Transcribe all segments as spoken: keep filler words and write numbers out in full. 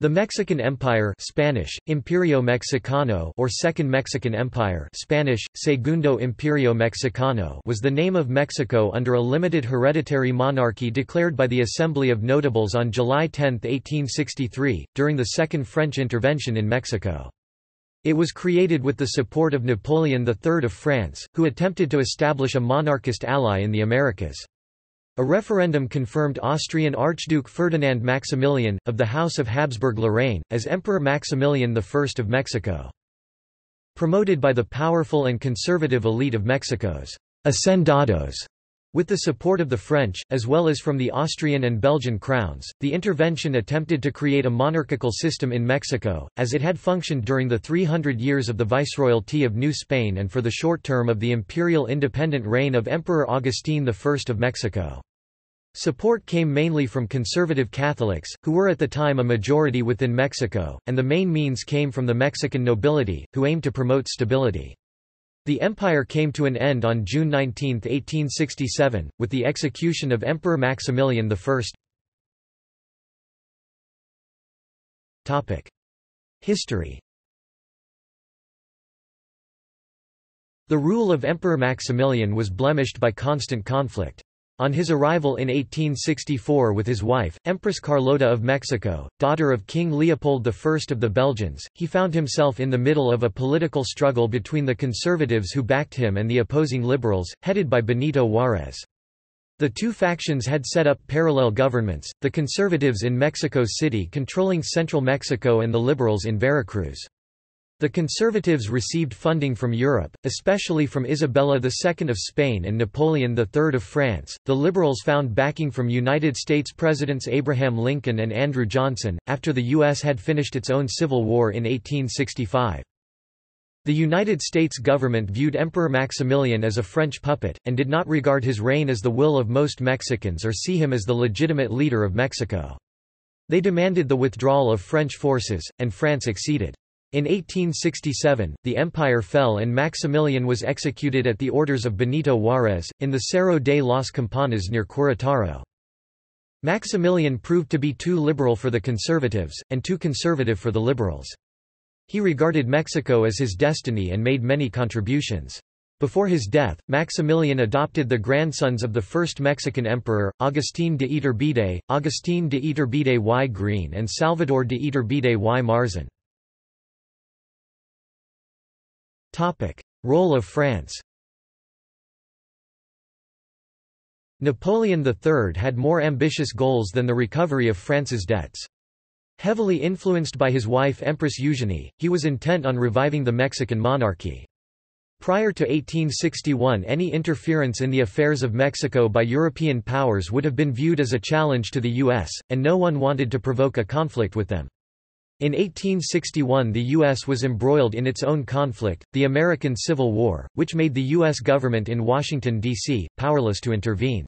The Mexican Empire (Spanish: Imperio Mexicano or Second Mexican Empire, Spanish: Segundo Imperio Mexicano) was the name of Mexico under a limited hereditary monarchy declared by the Assembly of Notables on July tenth, eighteen sixty-three, during the Second French intervention in Mexico. It was created with the support of Napoleon the third of France, who attempted to establish a monarchist ally in the Americas. A referendum confirmed Austrian Archduke Ferdinand Maximilian, of the House of Habsburg-Lorraine, as Emperor Maximilian the First of Mexico. Promoted by the powerful and conservative elite of Mexico's «hacendados», with the support of the French, as well as from the Austrian and Belgian crowns, the intervention attempted to create a monarchical system in Mexico, as it had functioned during the three hundred years of the Viceroyalty of New Spain and for the short term of the imperial independent reign of Emperor Agustín the First of Mexico. Support came mainly from conservative Catholics, who were at the time a majority within Mexico, and the main means came from the Mexican nobility, who aimed to promote stability. The empire came to an end on June nineteenth, eighteen sixty-seven, with the execution of Emperor Maximilian I. History. The rule of Emperor Maximilian was blemished by constant conflict. On his arrival in eighteen sixty-four with his wife, Empress Carlota of Mexico, daughter of King Leopold I of the Belgians, he found himself in the middle of a political struggle between the conservatives who backed him and the opposing liberals, headed by Benito Juárez. The two factions had set up parallel governments, the conservatives in Mexico City controlling central Mexico and the liberals in Veracruz. The conservatives received funding from Europe, especially from Isabella the Second of Spain and Napoleon the Third of France. The liberals found backing from United States Presidents Abraham Lincoln and Andrew Johnson, after the U S had finished its own Civil War in eighteen sixty-five. The United States government viewed Emperor Maximilian as a French puppet, and did not regard his reign as the will of most Mexicans or see him as the legitimate leader of Mexico. They demanded the withdrawal of French forces, and France acceded. In eighteen sixty-seven, the empire fell and Maximilian was executed at the orders of Benito Juárez, in the Cerro de las Campanas near Querétaro. Maximilian proved to be too liberal for the conservatives, and too conservative for the liberals. He regarded Mexico as his destiny and made many contributions. Before his death, Maximilian adopted the grandsons of the first Mexican emperor, Agustín de Iturbide, Agustín de Iturbide y Green and Salvador de Iturbide y Marzán. Role of France. Napoleon the Third had more ambitious goals than the recovery of France's debts. Heavily influenced by his wife Empress Eugenie, he was intent on reviving the Mexican monarchy. Prior to eighteen sixty-one, any interference in the affairs of Mexico by European powers would have been viewed as a challenge to the U S, and no one wanted to provoke a conflict with them. In eighteen sixty-one, the U S was embroiled in its own conflict, the American Civil War, which made the U S government in Washington, D C, powerless to intervene.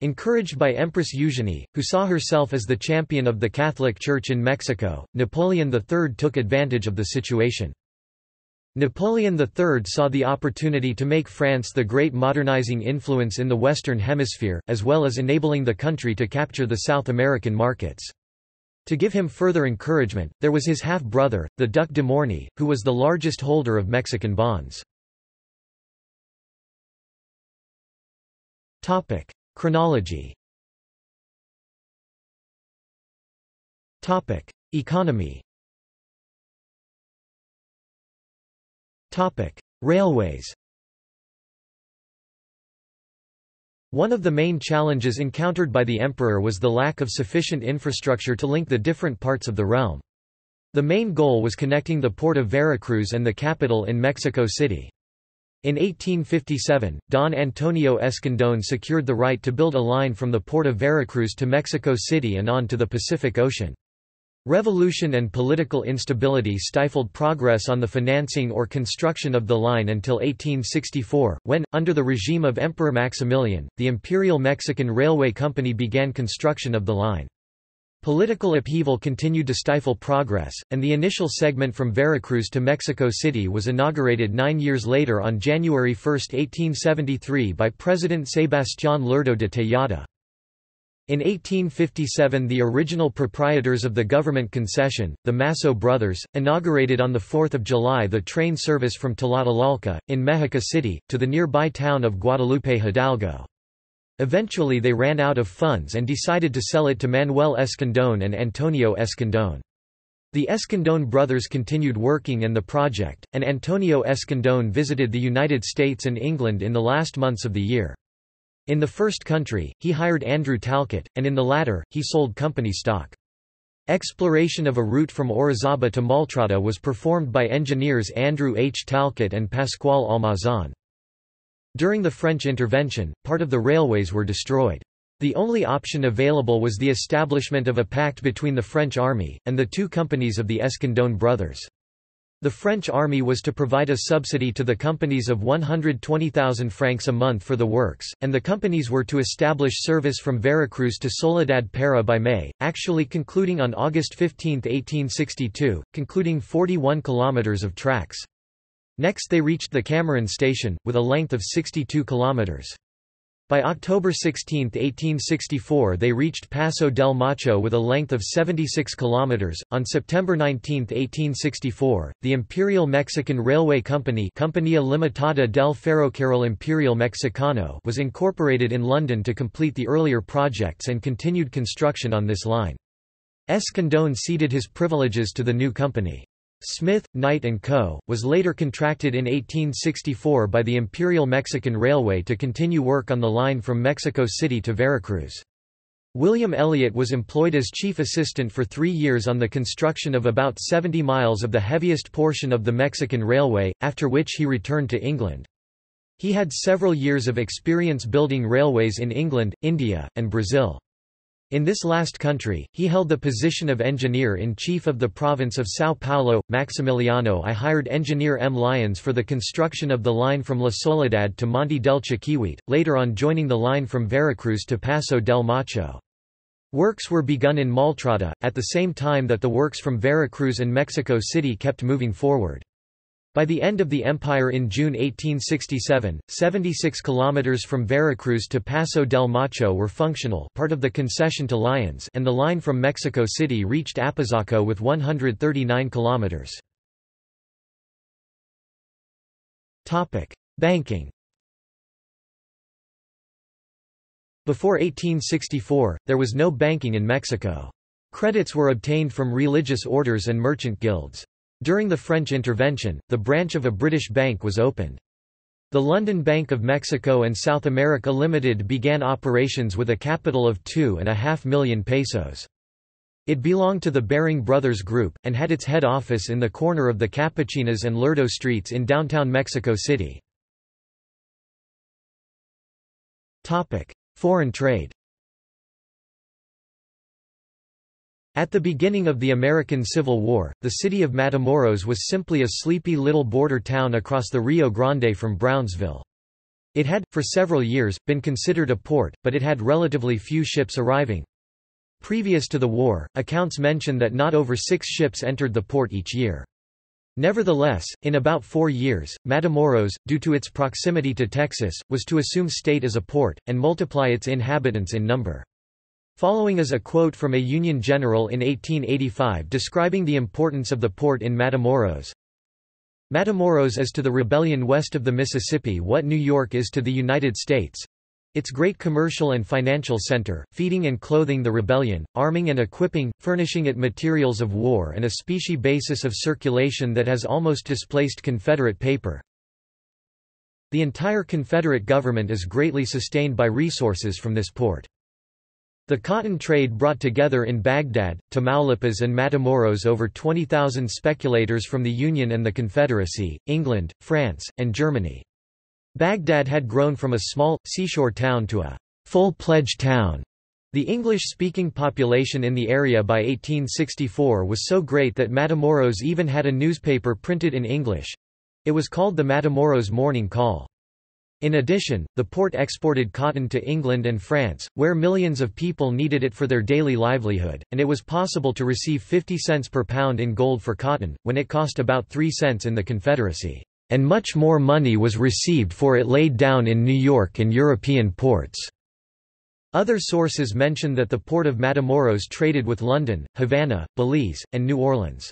Encouraged by Empress Eugenie, who saw herself as the champion of the Catholic Church in Mexico, Napoleon the Third took advantage of the situation. Napoleon the Third saw the opportunity to make France the great modernizing influence in the Western Hemisphere, as well as enabling the country to capture the South American markets. To give him further encouragement, there was his half-brother, the Duc de Morny, who was the largest holder of Mexican bonds. Topic: Chronology. Topic: Economy. Topic: Railways. One of the main challenges encountered by the emperor was the lack of sufficient infrastructure to link the different parts of the realm. The main goal was connecting the port of Veracruz and the capital in Mexico City. In eighteen fifty-seven, Don Antonio Escandón secured the right to build a line from the port of Veracruz to Mexico City and on to the Pacific Ocean. Revolution and political instability stifled progress on the financing or construction of the line until eighteen sixty-four, when, under the regime of Emperor Maximilian, the Imperial Mexican Railway Company began construction of the line. Political upheaval continued to stifle progress, and the initial segment from Veracruz to Mexico City was inaugurated nine years later on January first, eighteen seventy-three by President Sebastián Lerdo de Tejada. In eighteen fifty-seven the original proprietors of the government concession, the Masso brothers, inaugurated on the fourth of July the train service from Tlatelolco, in Mexico City, to the nearby town of Guadalupe Hidalgo. Eventually they ran out of funds and decided to sell it to Manuel Escandón and Antonio Escandón. The Escandón brothers continued working in the project, and Antonio Escandón visited the United States and England in the last months of the year. In the first country, he hired Andrew Talcott, and in the latter, he sold company stock. Exploration of a route from Orizaba to Maltrata was performed by engineers Andrew H. Talcott and Pascual Almazan. During the French intervention, part of the railways were destroyed. The only option available was the establishment of a pact between the French army, and the two companies of the Escandón brothers. The French army was to provide a subsidy to the companies of one hundred twenty thousand francs a month for the works, and the companies were to establish service from Veracruz to Soledad Para by May, actually concluding on August fifteenth, eighteen sixty-two, concluding forty-one kilometers of tracks. Next they reached the Cameron Station, with a length of sixty-two kilometers. By October sixteenth, eighteen sixty-four, they reached Paso del Macho with a length of seventy-six kilometers. On September nineteenth, eighteen sixty-four, the Imperial Mexican Railway Company, Compañía Limitada del Ferrocarril Imperial Mexicano, was incorporated in London to complete the earlier projects and continued construction on this line. Escandón ceded his privileges to the new company. Smith, Knight and Co., was later contracted in eighteen sixty-four by the Imperial Mexican Railway to continue work on the line from Mexico City to Veracruz. William Elliot was employed as chief assistant for three years on the construction of about seventy miles of the heaviest portion of the Mexican Railway, after which he returned to England. He had several years of experience building railways in England, India, and Brazil. In this last country, he held the position of engineer-in-chief of the province of São Paulo. Maximiliano I hired engineer M. Lyons for the construction of the line from La Soledad to Monte del Chiquihuite, later on joining the line from Veracruz to Paso del Macho. Works were begun in Maltrata, at the same time that the works from Veracruz and Mexico City kept moving forward. By the end of the empire in June eighteen sixty-seven, seventy-six kilometers from Veracruz to Paso del Macho were functional, part of the concession to Lyons, and the line from Mexico City reached Apizaco with one hundred thirty-nine kilometers. Topic: Banking. Before eighteen sixty-four, there was no banking in Mexico. Credits were obtained from religious orders and merchant guilds. During the French intervention, the branch of a British bank was opened. The London Bank of Mexico and South America Limited began operations with a capital of two and a half million pesos. It belonged to the Baring Brothers Group, and had its head office in the corner of the Capuchinas and Lerdo streets in downtown Mexico City. Foreign trade. At the beginning of the American Civil War, the city of Matamoros was simply a sleepy little border town across the Rio Grande from Brownsville. It had, for several years, been considered a port, but it had relatively few ships arriving. Previous to the war, accounts mention that not over six ships entered the port each year. Nevertheless, in about four years, Matamoros, due to its proximity to Texas, was to assume state as a port, and multiply its inhabitants in number. Following is a quote from a Union general in eighteen eighty-five describing the importance of the port in Matamoros. Matamoros is to the rebellion west of the Mississippi what New York is to the United States. Its great commercial and financial center, feeding and clothing the rebellion, arming and equipping, furnishing it materials of war and a specie basis of circulation that has almost displaced Confederate paper. The entire Confederate government is greatly sustained by resources from this port. The cotton trade brought together in Baghdad, Tamaulipas and Matamoros over twenty thousand speculators from the Union and the Confederacy, England, France, and Germany. Baghdad had grown from a small, seashore town to a full-fledged town. The English-speaking population in the area by eighteen sixty-four was so great that Matamoros even had a newspaper printed in English. It was called the Matamoros Morning Call. In addition, the port exported cotton to England and France, where millions of people needed it for their daily livelihood, and it was possible to receive fifty cents per pound in gold for cotton, when it cost about three cents in the Confederacy, and much more money was received for it laid down in New York and European ports. Other sources mention that the port of Matamoros traded with London, Havana, Belize, and New Orleans.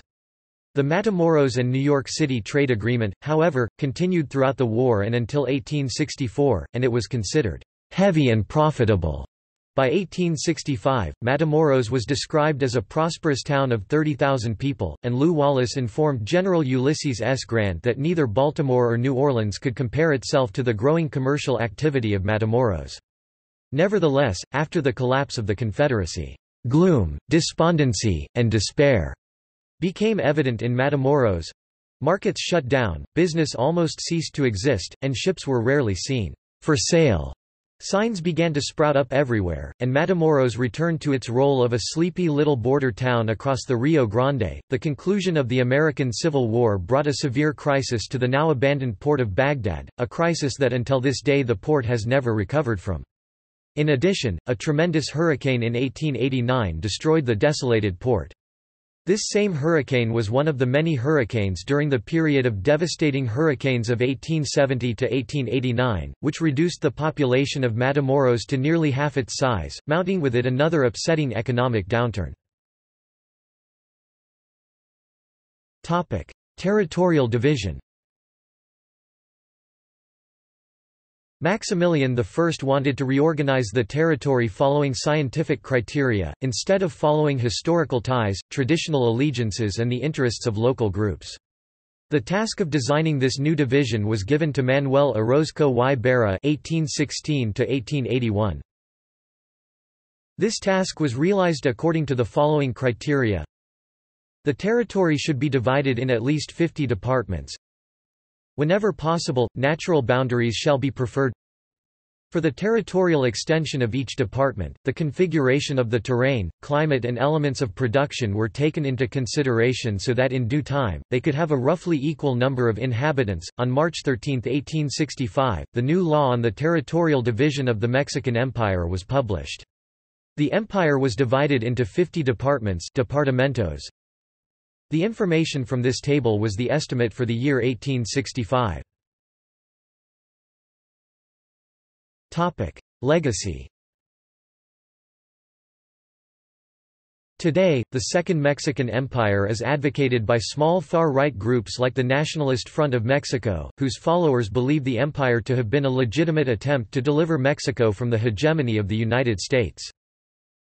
The Matamoros and New York City trade agreement, however, continued throughout the war and until eighteen sixty-four, and it was considered heavy and profitable. By eighteen sixty-five, Matamoros was described as a prosperous town of thirty thousand people, and Lew Wallace informed General Ulysses S. Grant that neither Baltimore or New Orleans could compare itself to the growing commercial activity of Matamoros. Nevertheless, after the collapse of the Confederacy, gloom, despondency, and despair became evident in Matamoros. Markets shut down, business almost ceased to exist, and ships were rarely seen. For sale signs began to sprout up everywhere, and Matamoros returned to its role of a sleepy little border town across the Rio Grande. The conclusion of the American Civil War brought a severe crisis to the now abandoned port of Baghdad, a crisis that until this day the port has never recovered from. In addition, a tremendous hurricane in eighteen eighty-nine destroyed the desolated port. This same hurricane was one of the many hurricanes during the period of devastating hurricanes of eighteen seventy to eighteen eighty-nine, which reduced the population of Matamoros to nearly half its size, mounting with it another upsetting economic downturn. Topic: Territorial division. Maximilian the First wanted to reorganize the territory following scientific criteria, instead of following historical ties, traditional allegiances and the interests of local groups. The task of designing this new division was given to Manuel Orozco y Barra (eighteen sixteen to eighteen eighty-one). This task was realized according to the following criteria. The territory should be divided in at least fifty departments. Whenever possible, natural boundaries shall be preferred. For the territorial extension of each department, the configuration of the terrain, climate and elements of production were taken into consideration so that in due time, they could have a roughly equal number of inhabitants. On March thirteenth, eighteen sixty-five, the new law on the territorial division of the Mexican Empire was published. The empire was divided into fifty departments, departamentos. The information from this table was the estimate for the year eighteen sixty-five. Topic: Legacy. Today, the Second Mexican Empire is advocated by small far-right groups like the Nationalist Front of Mexico, whose followers believe the empire to have been a legitimate attempt to deliver Mexico from the hegemony of the United States.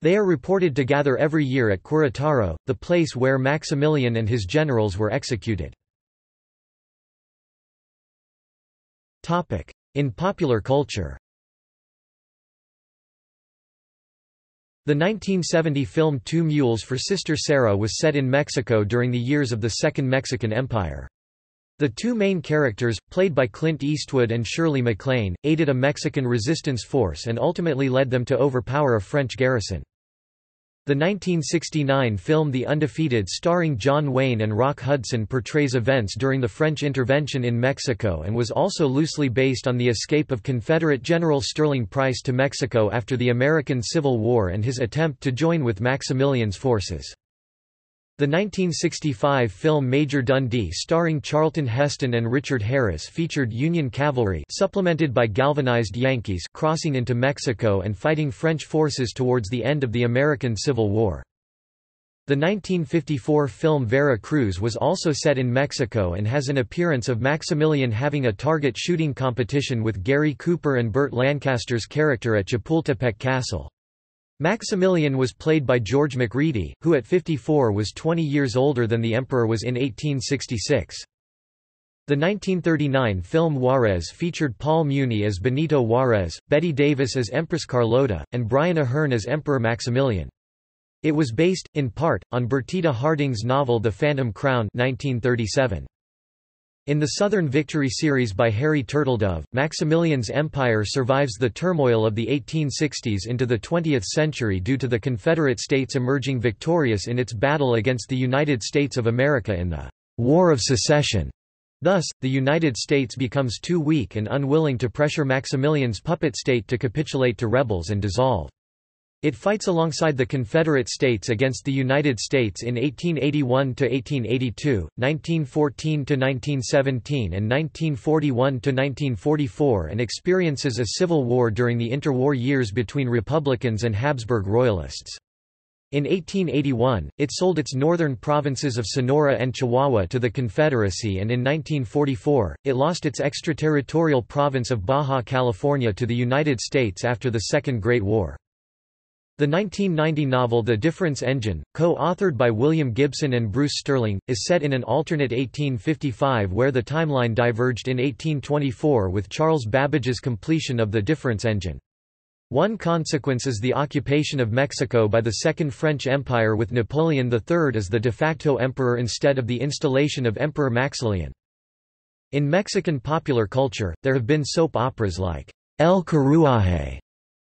They are reported to gather every year at Querétaro, the place where Maximilian and his generals were executed. In popular culture, the nineteen seventy film Two Mules for Sister Sarah was set in Mexico during the years of the Second Mexican Empire. The two main characters, played by Clint Eastwood and Shirley MacLaine, aided a Mexican resistance force and ultimately led them to overpower a French garrison. The nineteen sixty-nine film The Undefeated starring John Wayne and Rock Hudson portrays events during the French intervention in Mexico and was also loosely based on the escape of Confederate General Sterling Price to Mexico after the American Civil War and his attempt to join with Maximilian's forces. The nineteen sixty-five film Major Dundee starring Charlton Heston and Richard Harris featured Union cavalry supplemented by galvanized Yankees crossing into Mexico and fighting French forces towards the end of the American Civil War. The nineteen fifty-four film Vera Cruz was also set in Mexico and has an appearance of Maximilian having a target shooting competition with Gary Cooper and Burt Lancaster's character at Chapultepec Castle. Maximilian was played by George MacReady, who at fifty-four was twenty years older than the emperor was in eighteen sixty-six. The nineteen thirty-nine film Juárez featured Paul Muni as Benito Juárez, Betty Davis as Empress Carlota, and Brian Ahern as Emperor Maximilian. It was based, in part, on Bertita Harding's novel The Phantom Crown nineteen thirty-seven. In the Southern Victory series by Harry Turtledove, Maximilian's empire survives the turmoil of the eighteen sixties into the twentieth century due to the Confederate States emerging victorious in its battle against the United States of America in the War of Secession. Thus, the United States becomes too weak and unwilling to pressure Maximilian's puppet state to capitulate to rebels and dissolve. It fights alongside the Confederate States against the United States in eighteen eighty-one to eighteen eighty-two, nineteen fourteen to nineteen seventeen and nineteen forty-one to nineteen forty-four, and experiences a civil war during the interwar years between Republicans and Habsburg Royalists. In eighteen eighty-one, it sold its northern provinces of Sonora and Chihuahua to the Confederacy, and in nineteen forty-four, it lost its extraterritorial province of Baja California to the United States after the Second Great War. The nineteen ninety novel The Difference Engine, co-authored by William Gibson and Bruce Sterling, is set in an alternate eighteen fifty-five where the timeline diverged in eighteen twenty-four with Charles Babbage's completion of The Difference Engine. One consequence is the occupation of Mexico by the Second French Empire, with Napoleon the Third as the de facto emperor instead of the installation of Emperor Maximilian. In Mexican popular culture, there have been soap operas like El Carruaje,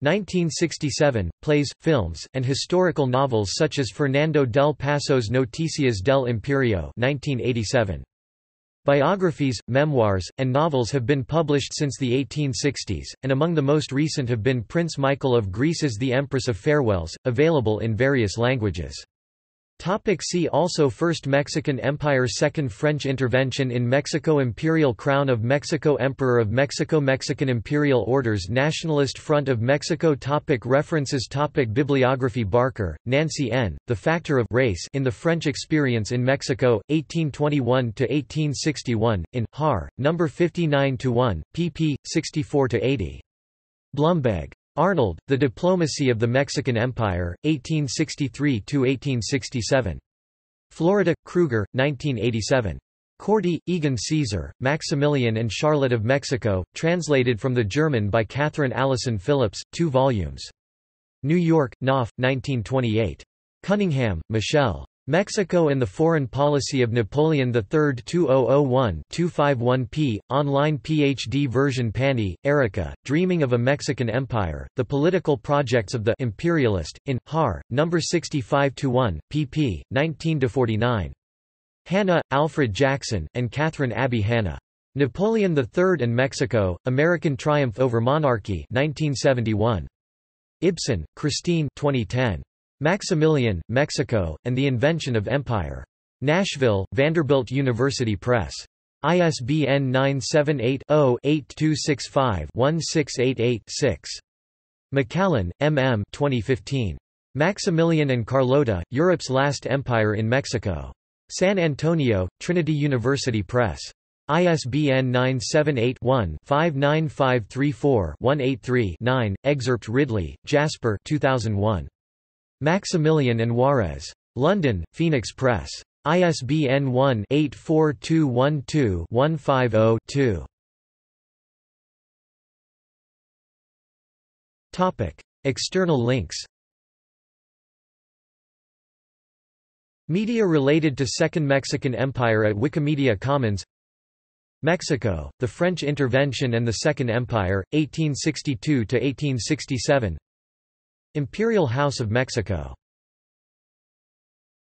nineteen sixty-seven, plays, films, and historical novels such as Fernando del Paso's Noticias del Imperio nineteen eighty-seven. Biographies, memoirs, and novels have been published since the eighteen sixties, and among the most recent have been Prince Michael of Greece's The Empress of Farewells, available in various languages. Topic see also: First Mexican Empire, Second French Intervention in Mexico, Imperial Crown of Mexico, Emperor of Mexico, Mexican Imperial Orders, Nationalist Front of Mexico. Topic References. Topic Bibliography. Barker, Nancy N., The Factor of Race in the French Experience in Mexico, eighteen twenty-one to eighteen sixty-one, in, Har, number fifty-nine to one, pp. sixty-four to eighty. Blumberg. Arnold, The Diplomacy of the Mexican Empire, eighteen sixty-three to eighteen sixty-seven. Florida, Kruger, nineteen eighty-seven. Corti, Egan Caesar, Maximilian and Charlotte of Mexico, translated from the German by Catherine Allison Phillips, two volumes. New York, Knopf, nineteen twenty-eight. Cunningham, Michelle. Mexico and the Foreign Policy of Napoleon the Third two thousand one to two fifty-one p, online P H D version. Pani, Erica, Dreaming of a Mexican Empire, The Political Projects of the Imperialist, in, Har, number sixty-five to one, pp. nineteen to forty-nine. Hanna, Alfred Jackson, and Catherine Abbey Hanna. Napoleon the Third and Mexico, American Triumph over Monarchy nineteen seventy-one. Ibsen, Christine, twenty ten. Maximilian, Mexico, and the Invention of Empire. Nashville, Vanderbilt University Press. I S B N nine seven eight zero eight two six five one six eight eight six. McCallan, M M twenty fifteen. Maximilian and Carlota, Europe's Last Empire in Mexico. San Antonio, Trinity University Press. I S B N nine seven eight one five nine five three four one eight three nine. Excerpt Ridley, Jasper, two thousand one. Maximilian and Juárez. London, Phoenix Press. I S B N one eight four two one two one five zero two. External links. Media related to Second Mexican Empire at Wikimedia Commons. Mexico, The French Intervention and the Second Empire, eighteen sixty-two to eighteen sixty-seven. Imperial House of Mexico.